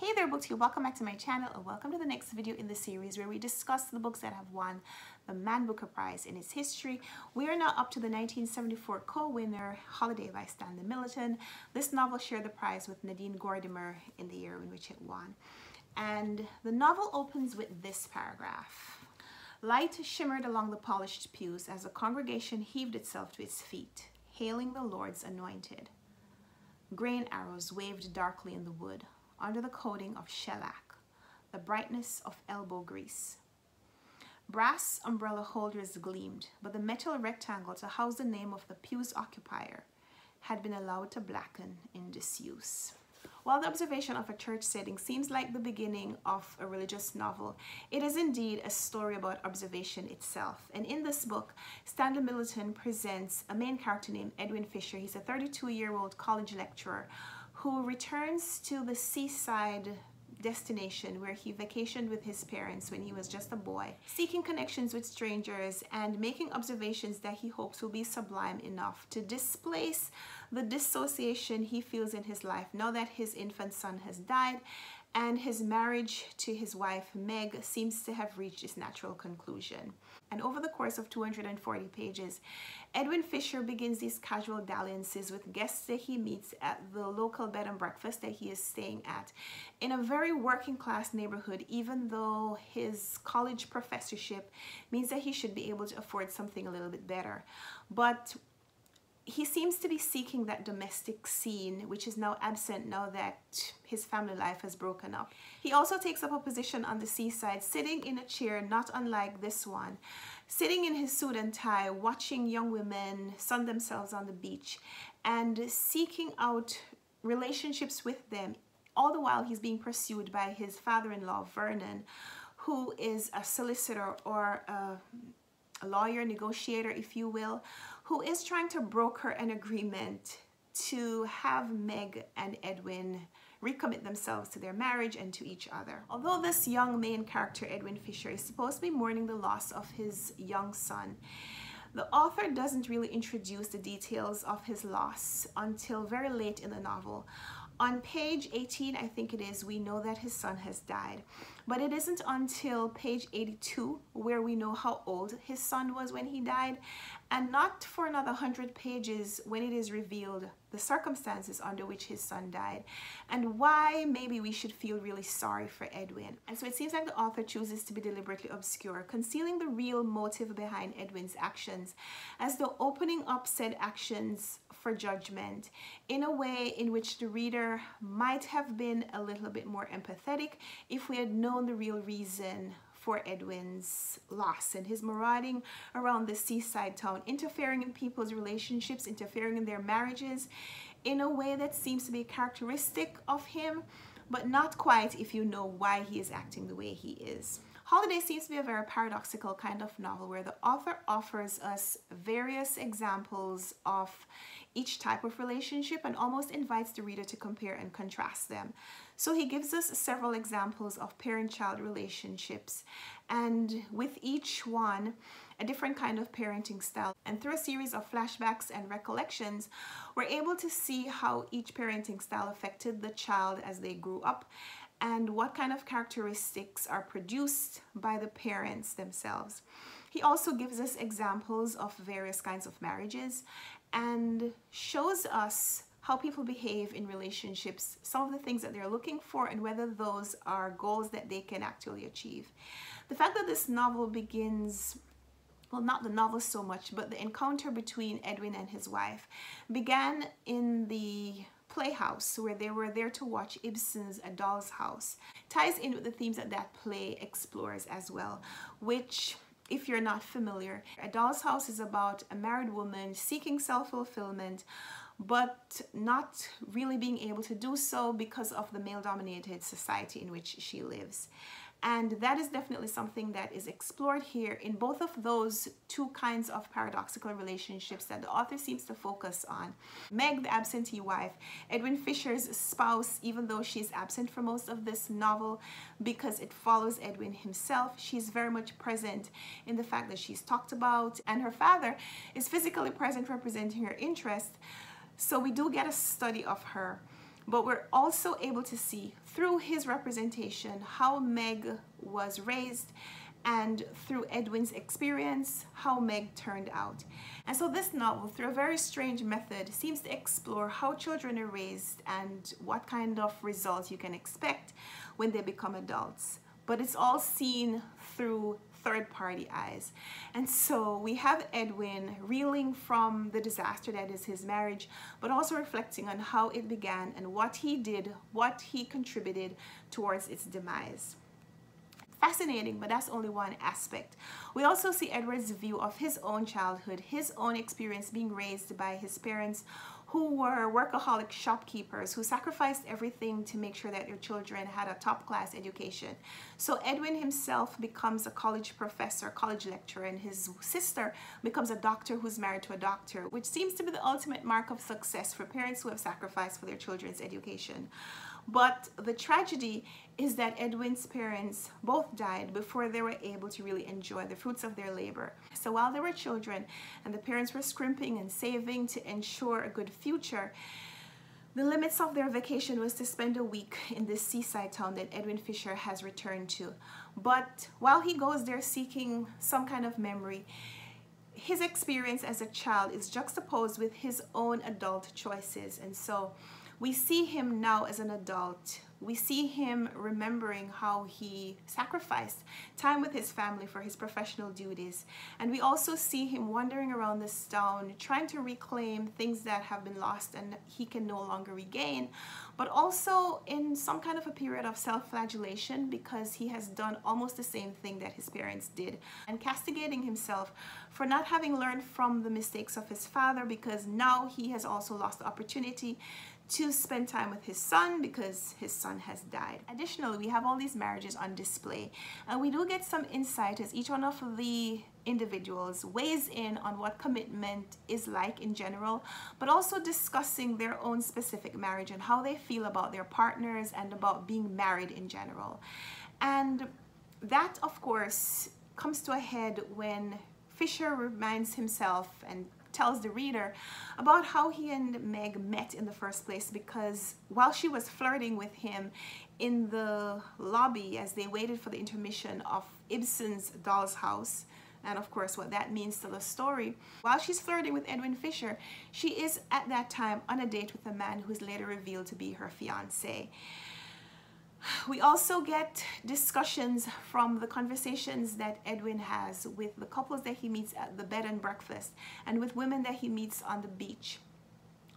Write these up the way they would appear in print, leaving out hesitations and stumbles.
Hey there, books here, welcome back to my channel and welcome to the next video in the series where we discuss the books that have won the Man Booker Prize in its history. We are now up to the 1974 co-winner Holiday by Stanley Middleton. This novel shared the prize with Nadine Gordimer in the year in which it won. And the novel opens with this paragraph. Light shimmered along the polished pews as the congregation heaved itself to its feet, hailing the Lord's anointed. Grain arrows waved darkly in the wood, under the coating of shellac, the brightness of elbow grease. Brass umbrella holders gleamed, but the metal rectangle to house the name of the pew's occupier had been allowed to blacken in disuse. While the observation of a church setting seems like the beginning of a religious novel, it is indeed a story about observation itself. And in this book, Stanley Middleton presents a main character named Edwin Fisher. He's a 32-year-old college lecturer who returns to the seaside destination where he vacationed with his parents when he was just a boy, seeking connections with strangers and making observations that he hopes will be sublime enough to displace the dissociation he feels in his life now that his infant son has died and his marriage to his wife Meg seems to have reached its natural conclusion. And over the course of 240 pages, Edwin Fisher begins these casual dalliances with guests that he meets at the local bed and breakfast that he is staying at in a very working class neighborhood, even though his college professorship means that he should be able to afford something a little bit better. But he seems to be seeking that domestic scene, which is now absent now that his family life has broken up. He also takes up a position on the seaside, sitting in a chair not unlike this one, sitting in his suit and tie, watching young women sun themselves on the beach and seeking out relationships with them. All the while he's being pursued by his father-in-law, Vernon, who is a solicitor or a lawyer, negotiator, if you will, who is trying to broker an agreement to have Meg and Edwin recommit themselves to their marriage and to each other. Although this young main character, Edwin Fisher, is supposed to be mourning the loss of his young son, the author doesn't really introduce the details of his loss until very late in the novel. On page 18, I think it is, we know that his son has died, but it isn't until page 82 where we know how old his son was when he died, and not for another 100 pages when it is revealed the circumstances under which his son died and why maybe we should feel really sorry for Edwin. And so it seems like the author chooses to be deliberately obscure, concealing the real motive behind Edwin's actions, as though opening up said actions for judgment in a way in which the reader might have been a little bit more empathetic if we had known the real reason for Edwin's loss and his marauding around the seaside town, interfering in people's relationships, interfering in their marriages in a way that seems to be characteristic of him, but not quite if you know why he is acting the way he is. Holiday seems to be a very paradoxical kind of novel where the author offers us various examples of each type of relationship and almost invites the reader to compare and contrast them. So he gives us several examples of parent-child relationships, and with each one, a different kind of parenting style. And through a series of flashbacks and recollections, we're able to see how each parenting style affected the child as they grew up, and what kind of characteristics are produced by the parents themselves. He also gives us examples of various kinds of marriages and shows us how people behave in relationships, some of the things that they're looking for, and whether those are goals that they can actually achieve. The fact that this novel begins, well, not the novel so much, but the encounter between Edwin and his wife began in the playhouse where they were there to watch Ibsen's A Doll's House ties in with the themes that that play explores as well, which, if you're not familiar, A Doll's House is about a married woman seeking self-fulfillment but not really being able to do so because of the male-dominated society in which she lives. And that is definitely something that is explored here in both of those two kinds of paradoxical relationships that the author seems to focus on. Meg, the absentee wife, Edwin Fisher's spouse, even though she's absent for most of this novel because it follows Edwin himself, she's very much present in the fact that she's talked about, and her father is physically present representing her interest. So we do get a study of her, but we're also able to see through his representation, how Meg was raised, and through Edwin's experience, how Meg turned out. And so this novel, through a very strange method, seems to explore how children are raised and what kind of results you can expect when they become adults. But it's all seen through third-party eyes. And so we have Edwin reeling from the disaster that is his marriage, but also reflecting on how it began and what he did, what he contributed towards its demise. Fascinating, but that's only one aspect. We also see Edward's view of his own childhood, his own experience being raised by his parents, who were workaholic shopkeepers who sacrificed everything to make sure that their children had a top-class education. So Edwin himself becomes a college professor, college lecturer, and his sister becomes a doctor who's married to a doctor, which seems to be the ultimate mark of success for parents who have sacrificed for their children's education. But the tragedy is that Edwin's parents both died before they were able to really enjoy the fruits of their labor. So while they were children and the parents were scrimping and saving to ensure a good future, the limits of their vacation was to spend a week in this seaside town that Edwin Fisher has returned to. But while he goes there seeking some kind of memory, his experience as a child is juxtaposed with his own adult choices. And so we see him now as an adult. We see him remembering how he sacrificed time with his family for his professional duties. And we also see him wandering around this town, trying to reclaim things that have been lost and he can no longer regain, but also in some kind of a period of self-flagellation because he has done almost the same thing that his parents did, and castigating himself for not having learned from the mistakes of his father, because now he has also lost the opportunity to spend time with his son because his son has died. Additionally, we have all these marriages on display, and we do get some insight as each one of the individuals weighs in on what commitment is like in general, but also discussing their own specific marriage and how they feel about their partners and about being married in general. And that, of course, comes to a head when Fisher reminds himself and tells the reader about how he and Meg met in the first place, because while she was flirting with him in the lobby as they waited for the intermission of Ibsen's Doll's House, and of course what that means to the story, while she's flirting with Edwin Fisher, she is at that time on a date with a man who is later revealed to be her fiancé. We also get discussions from the conversations that Edwin has with the couples that he meets at the bed and breakfast and with women that he meets on the beach,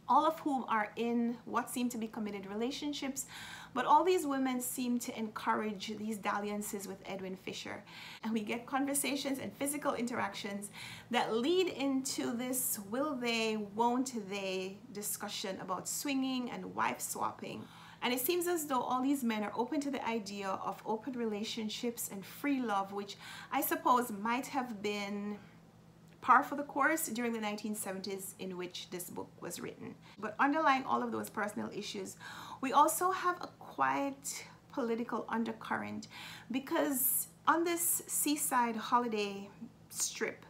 all of whom are in what seem to be committed relationships, but all these women seem to encourage these dalliances with Edwin Fisher. And we get conversations and physical interactions that lead into this will they, won't they discussion about swinging and wife swapping. And it seems as though all these men are open to the idea of open relationships and free love, which I suppose might have been par for the course during the 1970s in which this book was written. But underlying all of those personal issues, we also have a quiet political undercurrent, because on this seaside holiday strip,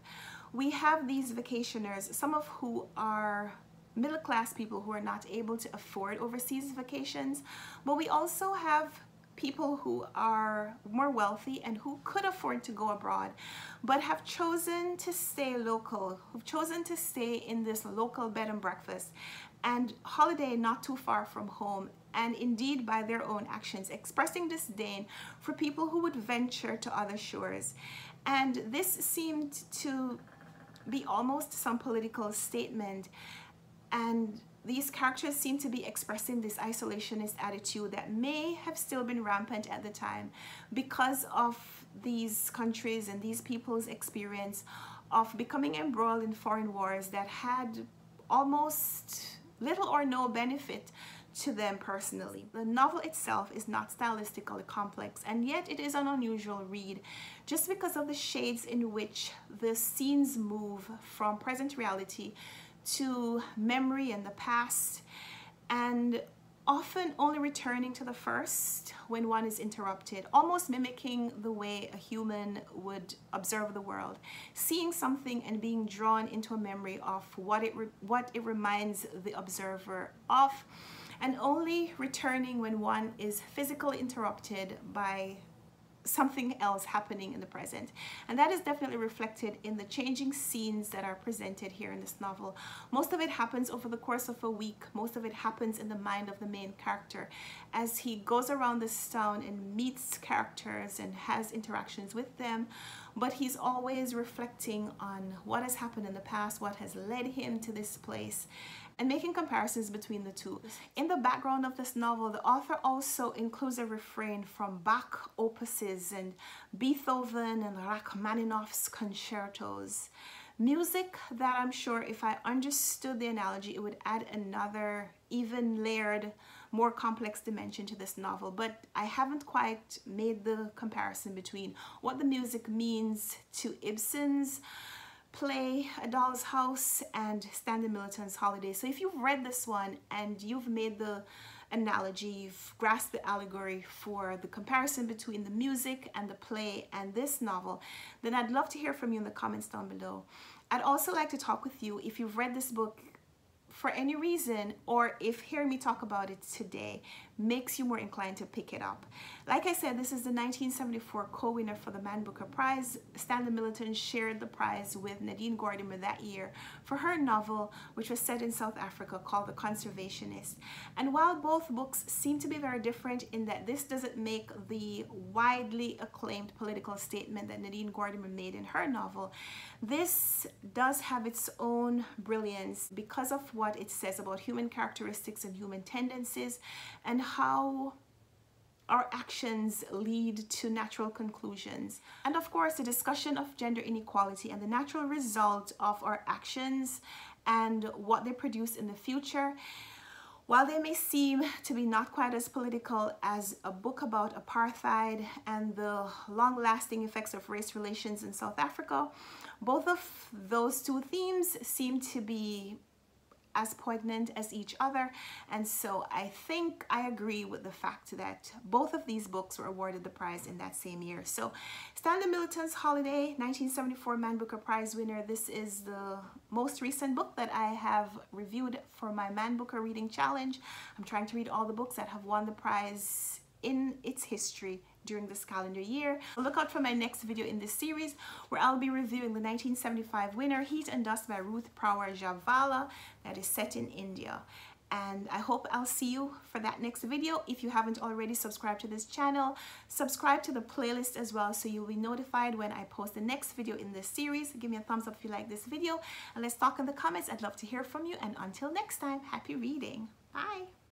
we have these vacationers, some of who are middle-class people who are not able to afford overseas vacations, but we also have people who are more wealthy and who could afford to go abroad but have chosen to stay local, who've chosen to stay in this local bed and breakfast and holiday not too far from home, and indeed by their own actions expressing disdain for people who would venture to other shores. And this seemed to be almost some political statement. And these characters seem to be expressing this isolationist attitude that may have still been rampant at the time because of these countries and these people's experience of becoming embroiled in foreign wars that had almost little or no benefit to them personally. The novel itself is not stylistically complex, and yet it is an unusual read just because of the shades in which the scenes move from present reality to memory and the past, and often only returning to the first when one is interrupted, almost mimicking the way a human would observe the world, seeing something and being drawn into a memory of what it reminds the observer of, and only returning when one is physically interrupted by something else happening in the present. And that is definitely reflected in the changing scenes that are presented here in this novel. Most of it happens over the course of a week. Most of it happens in the mind of the main character as he goes around this town and meets characters and has interactions with them. But he's always reflecting on what has happened in the past, what has led him to this place, and making comparisons between the two. In the background of this novel, the author also includes a refrain from Bach opuses and Beethoven and Rachmaninoff's concertos. Music that I'm sure if I understood the analogy, it would add another even layered, more complex dimension to this novel. But I haven't quite made the comparison between what the music means to Ibsen's play A Doll's House and Stanley Middleton's Holiday. So if you've read this one and you've made the analogy, you've grasped the allegory for the comparison between the music and the play and this novel, then I'd love to hear from you in the comments down below. I'd also like to talk with you if you've read this book for any reason, or if hearing me talk about it today makes you more inclined to pick it up. Like I said, this is the 1974 co-winner for the Man Booker Prize. Stanley Middleton shared the prize with Nadine Gordimer that year for her novel, which was set in South Africa, called The Conservationist. And while both books seem to be very different in that this doesn't make the widely acclaimed political statement that Nadine Gordimer made in her novel, this does have its own brilliance because of what it says about human characteristics and human tendencies and how our actions lead to natural conclusions. And of course, the discussion of gender inequality and the natural result of our actions and what they produce in the future. While they may seem to be not quite as political as a book about apartheid and the long-lasting effects of race relations in South Africa, both of those two themes seem to be as poignant as each other, and so I think I agree with the fact that both of these books were awarded the prize in that same year. So Stanley Middleton's Holiday, 1974 Man Booker Prize winner. This is the most recent book that I have reviewed for my Man Booker Reading Challenge. I'm trying to read all the books that have won the prize in its history during this calendar year. Look out for my next video in this series where I'll be reviewing the 1975 winner Heat and Dust by Ruth Prawer Jhabvala that is set in India. And I hope I'll see you for that next video. If you haven't already subscribed to this channel, subscribe to the playlist as well so you'll be notified when I post the next video in this series. Give me a thumbs up if you like this video and let's talk in the comments. I'd love to hear from you, and until next time, happy reading. Bye.